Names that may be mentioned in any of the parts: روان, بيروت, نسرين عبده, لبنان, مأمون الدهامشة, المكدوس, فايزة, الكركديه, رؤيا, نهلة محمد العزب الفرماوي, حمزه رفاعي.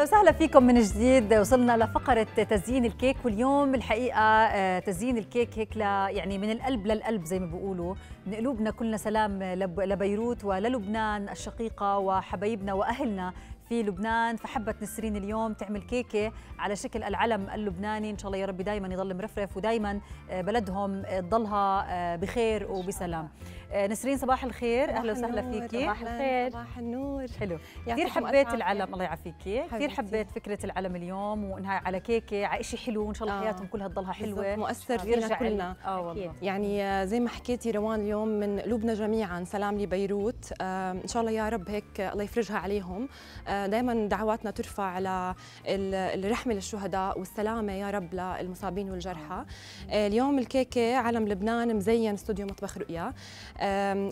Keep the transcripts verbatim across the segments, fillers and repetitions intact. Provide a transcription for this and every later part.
أهلا وسهلا فيكم من جديد. وصلنا لفقرة تزيين الكيك، واليوم الحقيقة تزيين الكيك هيك يعني من القلب للقلب زي ما بيقولوا، من قلوبنا كلنا سلام لبيروت وللبنان الشقيقة وحبايبنا وأهلنا في لبنان. فحبت نسرين اليوم تعمل كيكه على شكل العلم اللبناني، ان شاء الله يا ربي دائما يضل مرفرف ودائما بلدهم تضلها بخير وبسلام. نسرين صباح الخير، اهلا وسهلا فيكي. صباح الخير. صباح النور. حلو، كثير حبيت العلم، الله يعافيكي، كثير حبيت فكره العلم اليوم وانها على كيكه على شيء حلو، وان شاء الله حياتهم كلها تضلها حلوه مؤثر فينا كلنا. اه والله يعني زي ما حكيتي روان، اليوم من قلوبنا جميعا سلام لبيروت. آه ان شاء الله يا رب هيك الله يفرجها عليهم. آه دائما دعواتنا ترفع على الرحمه للشهداء والسلامه يا رب للمصابين والجرحى. اليوم الكيكه علم لبنان مزين استوديو مطبخ رؤيا.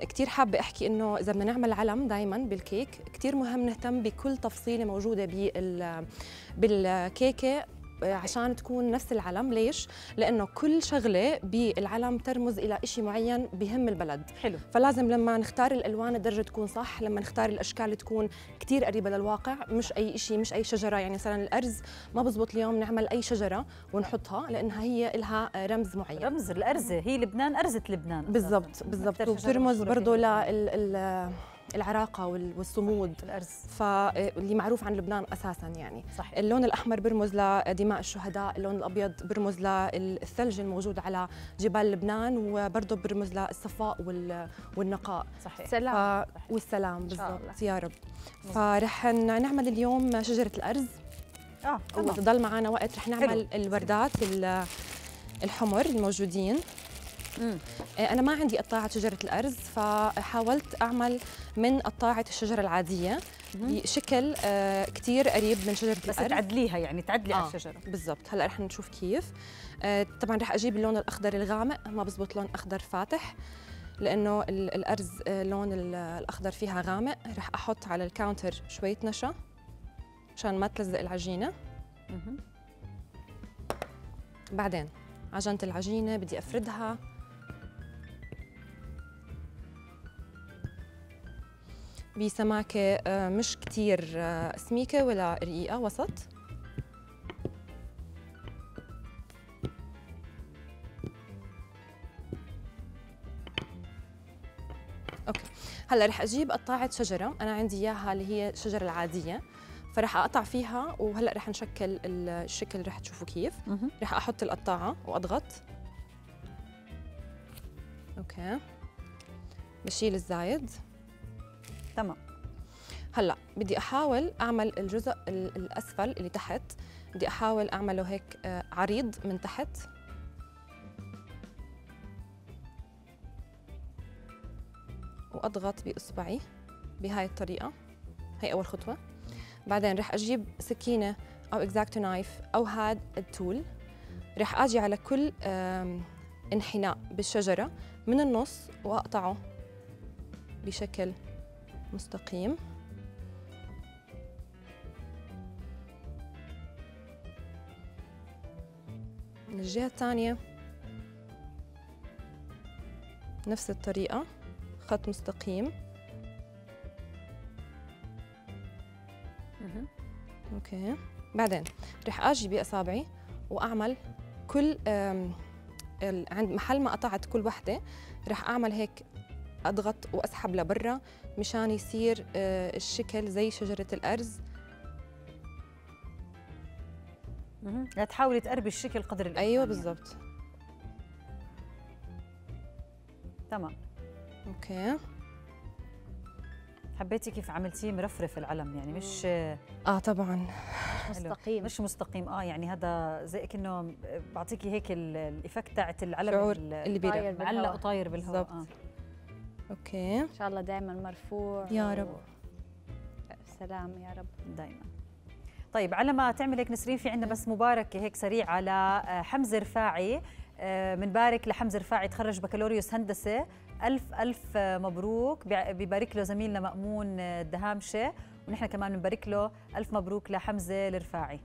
كثير حابه احكي انه اذا بدنا نعمل علم دائما بالكيك كثير مهم نهتم بكل تفصيله موجوده بالكيكه عشان تكون نفس العلم. ليش؟ لأنه كل شغلة بالعلم ترمز إلى شيء معين بهم البلد. حلو. فلازم لما نختار الألوان الدرجة تكون صح، لما نختار الأشكال تكون كتير قريبة للواقع، مش أي شيء، مش أي شجرة. يعني مثلا الأرز ما بزبط اليوم نعمل أي شجرة ونحطها، لأنها هي لها رمز معين. رمز الأرزة هي لبنان، أرزة لبنان بالضبط. بالضبط، وبترمز برضه لل العراقه والصمود الارز، فاللي معروف عن لبنان اساسا يعني. صح. اللون الاحمر برمز لدماء الشهداء، اللون الابيض برمز للثلج الموجود على جبال لبنان، وبرضه برمز للصفاء والنقاء. صحيح. السلام ف... والسلام بالضبط يا رب. فرح نعمل اليوم شجره الارز. اه وضل معنا وقت. رح نعمل حلو. الوردات الحمر الموجودين. أنا ما عندي قطاعة شجرة الأرز، فحاولت أعمل من قطاعة الشجرة العادية بشكل كتير قريب من شجرة الأرز، بس تعدليها يعني تعدلي آه على الشجرة بالضبط. هلأ رح نشوف كيف. طبعاً رح أجيب اللون الأخضر الغامق، ما بزبط لون أخضر فاتح لأنه الأرز اللون الأخضر فيها غامق. رح أحط على الكاونتر شوية نشا عشان ما تلزق العجينة. بعدين عجنت العجينة بدي أفردها. بسماكة مش كتير سميكة ولا رقيقة، وسط. أوكي. هلأ رح أجيب قطاعة شجرة، أنا عندي إياها اللي هي الشجرة العادية، فرح أقطع فيها. وهلأ رح نشكل الشكل، رح تشوفوا كيف. رح أحط القطاعة وأضغط. أوكي. بشيل الزايد. تمام. هلا بدي احاول اعمل الجزء الاسفل اللي تحت، بدي احاول اعمله هيك عريض من تحت. واضغط باصبعي بهاي الطريقه. هي اول خطوه. بعدين رح اجيب سكينه او اكزاكتو نايف او هاد التول. رح اجي على كل انحناء بالشجره من النص واقطعه بشكل مستقيم. من الجهة الثانية نفس الطريقة، خط مستقيم. اوكي. بعدين رح اجي بأصابعي واعمل كل عند محل ما قطعت كل وحدة رح اعمل هيك اضغط واسحب لبرا مشان يصير الشكل زي شجرة الأرز. لا تحاولي تقربي الشكل قدر الإمكان. أيوه بالضبط. تمام. أوكي. حبيتي كيف عملتيه مرفرف العلم يعني مش اه طبعا مش مستقيم، مش مستقيم. اه يعني هذا زي كأنه بعطيكي هيك الإفكت تاعت العلم، شعور اللي بيرفع معلق وطاير بالهواء. بالضبط. اوكي. ان شاء الله دائما مرفوع يا رب. سلام يا رب دائما. طيب على ما تعمل هيك نسرين، في عندنا بس مباركه هيك سريعه لحمزه رفاعي. بنبارك لحمزه رفاعي، تخرج بكالوريوس هندسه. الف الف مبروك. ببارك له زميلنا مأمون الدهامشة، ونحن كمان بنبارك له. الف مبروك لحمزه الرفاعي.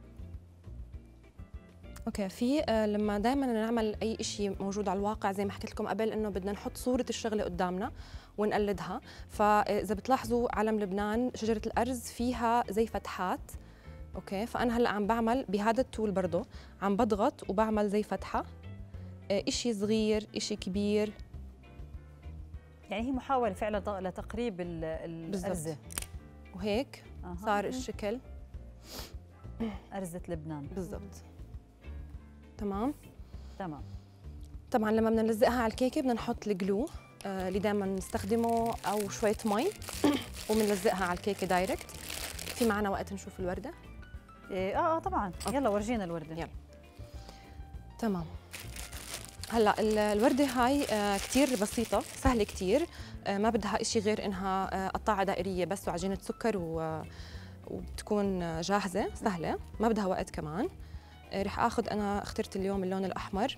اوكي. في لما دائما نعمل اي شيء موجود على الواقع زي ما حكيت لكم قبل انه بدنا نحط صوره الشغله قدامنا ونقلدها. فاذا بتلاحظوا علم لبنان شجره الارز فيها زي فتحات اوكي. فانا هلا عم بعمل بهذا التول برضه، عم بضغط وبعمل زي فتحه، اشي صغير اشي كبير، يعني هي محاوله فعلا لتقريب الارزه، وهيك أه. صار الشكل ارزه لبنان بالضبط. تمام تمام. طبعا لما بدنا نلزقها على الكيكه بدنا نحط الجلو آه اللي دائما نستخدمه او شويه مي وبنلزقها على الكيكه دايركت. في معنا وقت نشوف الورده؟ إيه اه اه طبعا. أوكي. يلا ورجينا الورده. يلا تمام. هلا الورده هاي آه كثير بسيطه، سهله كثير، آه ما بدها شيء غير انها آه قطاعه دائريه بس وعجينه سكر و... وبتكون جاهزه سهله، ما بدها وقت كمان. آه رح اخذ، انا اخترت اليوم اللون الاحمر.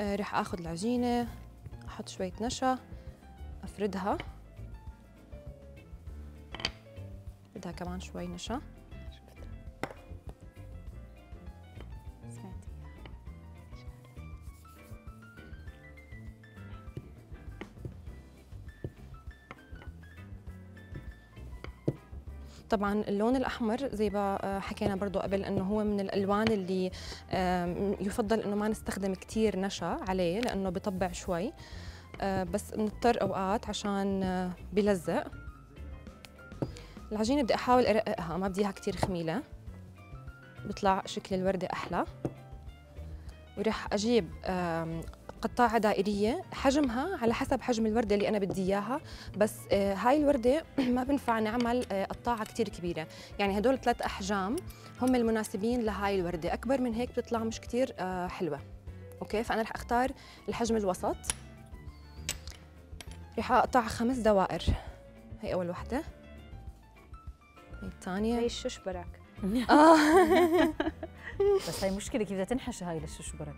آه رح اخذ العجينه، احط شويه نشا، افردها، بدها كمان شوي نشا. طبعا اللون الاحمر زي ما حكينا برضو قبل انه هو من الالوان اللي يفضل انه ما نستخدم كثير نشا عليه لانه بطبع شوي، بس بنضطر اوقات عشان بلزق. العجينه بدي احاول ارققها، ما بدي اياها كثير خميله، بيطلع شكل الورده احلى. ورح اجيب قطاعه دائريه، حجمها على حسب حجم الورده اللي انا بدي اياها، بس هاي الورده ما بنفع نعمل قطاعه كثير كبيره، يعني هدول ثلاث احجام هم المناسبين لهاي الورده، اكبر من هيك بتطلع مش كثير حلوه. اوكي، فانا رح اختار الحجم الوسط. رح اقطعها خمس دوائر، هي اول وحده، هي الثانية، هي الششبرك. اه بس هي مشكلة كيف بدها تنحش هاي للششبرك.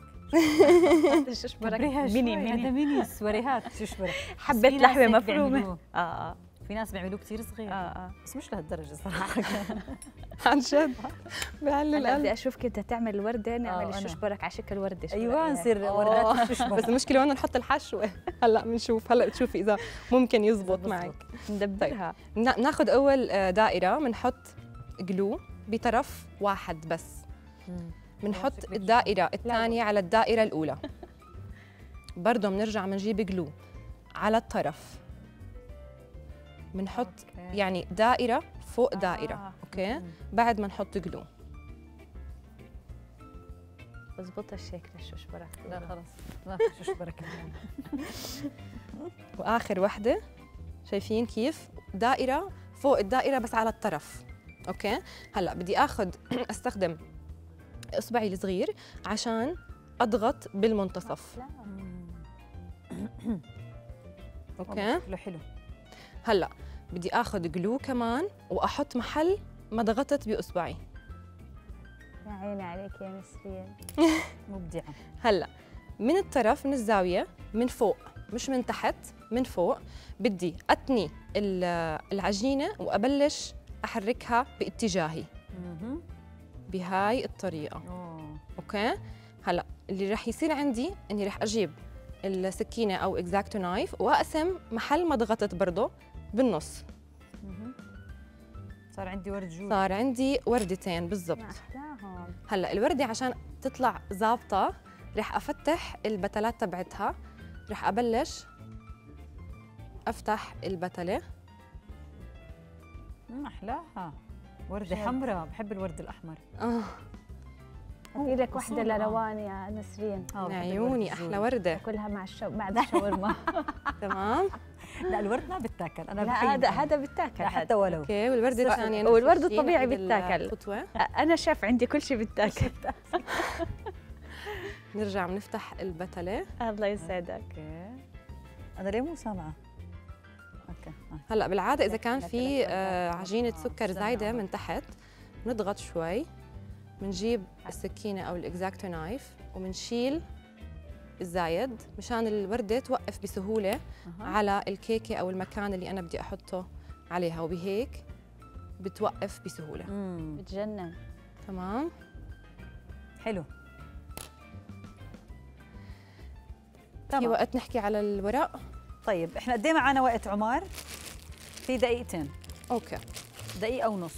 الششبرك ميني ميني، هذا ميني سوريهات ششبرك، حبة لحمة مفرومة. اه اه في ناس بيعملوه كثير صغير. اه اه بس مش لهالدرجة صراحة. عن جد بعلي القلب. بدي اشوف كيف بدها تعمل الوردة، نعمل الششبرك على شكل وردة. ايوه نصير وردات ششبرك. بس المشكلة وين نحط الحشوة؟ هلا بنشوف، هلا بتشوفي إذا ممكن يزبط معك. ندبرها. بناخذ أول دائرة، بنحط جلو بطرف واحد بس، بنحط الدائرة الثانية على الدائرة الأولى، برضه بنرجع بنجيب جلو على الطرف، بنحط يعني دائرة فوق دائرة. آه. اوكي، بعد ما نحط جلو بظبط الشكل. الششبرك لا خلص ما في ششبرك. واخر وحدة، شايفين كيف دائرة فوق الدائرة بس على الطرف. اوكي، هلا بدي اخذ استخدم اصبعي الصغير عشان اضغط بالمنتصف. اوكي حلو. هلا بدي اخذ جلو كمان واحط محل ما ضغطت باصبعي. يا عيني عليك يا نسرين. مبدعه. هلا من الطرف، من الزاويه، من فوق، مش من تحت، من فوق بدي اتني العجينه وابلش احركها باتجاهي بهاي الطريقه. اوكي، هلا اللي رح يصير عندي اني رح اجيب السكينه او اكزاكتو نايف واقسم محل ما ضغطت برضه بالنص. صار عندي ورد، صار عندي وردتين بالضبط. هلا الورده عشان تطلع ظابطه رح افتح البتلات تبعتها، رح ابلش افتح البتله. امم احلاها ورده حمراء، بحب الورد الاحمر. اه في لك وحده لروان يا نسرين. اه عيوني احلى ورده، كلها مع الشو... مع الشاورما. تمام. لا الورد ما بتاكل، انا لا هذا هذا بتاكل حتى ولو. اوكي، والورده الثانيه والورد الطبيعي بتاكل. انا شاف عندي كل شيء بتاكل. نرجع بنفتح البتله. الله يسعدك. اوكي، انا ليه مو سامعه؟ اوكي. هلا بالعاده اذا كان في عجينه سكر زايده من تحت بنضغط شوي، بنجيب السكينه او الاكزاكتو نايف وبنشيل الزايد مشان الورده توقف بسهوله أه. على الكيكه او المكان اللي انا بدي احطه عليها، وبهيك بتوقف بسهوله. مم. بتجنن. تمام حلو. طبعا. في وقت نحكي على الورق؟ طيب احنا قد ايه معنا وقت عمار؟ في دقيقتين. اوكي، دقيقه ونص.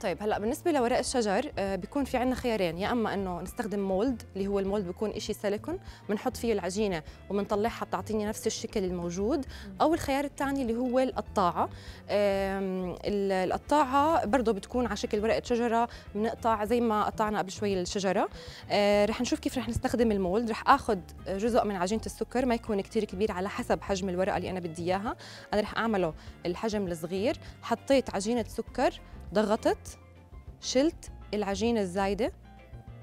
طيب هلا بالنسبه لورق الشجر بيكون في عندنا خيارين، يا اما انه نستخدم مولد، اللي هو المولد بيكون شيء سيليكون بنحط فيه العجينه وبنطلعها بتعطيني نفس الشكل الموجود، او الخيار الثاني اللي هو القطاعه. القطاعه برضه بتكون على شكل ورقه شجره، بنقطع زي ما قطعنا قبل شوي الشجره. رح نشوف كيف رح نستخدم المولد، رح اخذ جزء من عجينه السكر ما يكون كثير كبير على حسب حجم الورقه اللي انا بدي اياها، انا رح اعمله الحجم الصغير، حطيت عجينه سكر، ضغطت، شلت العجينه الزايده.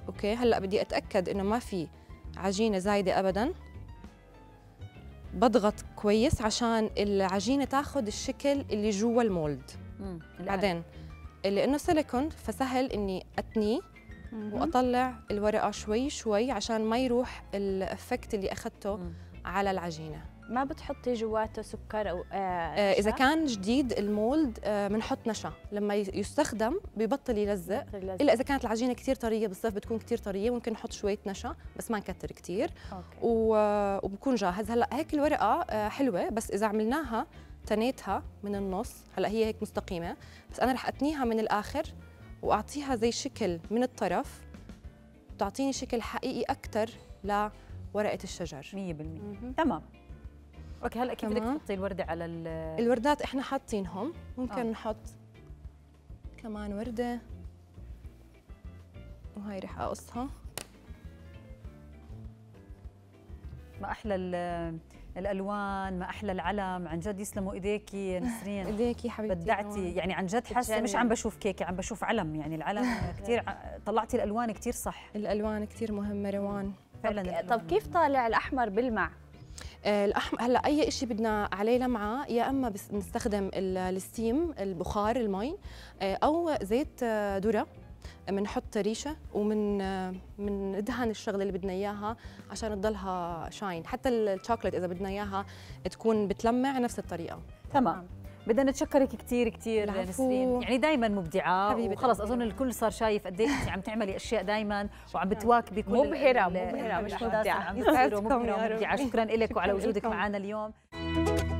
اوكي هلا بدي اتاكد انه ما في عجينه زايده ابدا، بضغط كويس عشان العجينه تاخذ الشكل اللي جوا المولد. امم بعدين لانه سيليكون فسهل اني اتنيه واطلع الورقه شوي شوي عشان ما يروح الافكت اللي اخذته مم. على العجينه. ما بتحطي جواته سكر او آه آه اذا كان جديد المولد بنحط آه نشا، لما يستخدم ببطل يلزق، الا اذا كانت العجينه كثير طريه، بالصيف بتكون كثير طريه ممكن نحط شويه نشا بس ما نكتر كثير، وبكون جاهز. هلا هيك الورقه آه حلوه، بس اذا عملناها تنيتها من النص، هلا هي هيك مستقيمه بس انا رح اتنيها من الاخر واعطيها زي شكل من الطرف، بتعطيني شكل حقيقي اكثر لورقه الشجر مية بالمية. تمام. اوكي هلا كيف بدك تحطي الورده على ال الوردات؟ احنا حاطينهم، ممكن آه. نحط كمان ورده، وهي رح اقصها. ما احلى الالوان، ما احلى العلم، عن جد يسلموا ايديكي نسرين. ايديكي حبيبتي، بدعتي يعني عن جد، حاسه مش عم بشوف كيكه عم بشوف علم، يعني العلم كثير طلعتي الالوان كثير صح، الالوان كثير مهمه روان فعلا. طب, طب كيف طالع الاحمر بلمع؟ الأحمر هلا اي شيء بدنا عليه لمعه، يا اما بس بنستخدم الستيم البخار المي او زيت ذره، بنحط ريشه ومن من دهن الشغله اللي بدنا اياها عشان تضلها شاين، حتى الشوكليت اذا بدنا اياها تكون بتلمع نفس الطريقه. تمام. بدنا نتشكرك كثير كثير نسرين، يعني دايما مبدعه وخلص اظن الكل صار شايف قد ايه انت عم تعملي اشياء دايما وعم بتواكبي كل مبهره مبهره مش مبدعه مبهره مبدعه. شكرا لك وعلى وجودك معنا اليوم.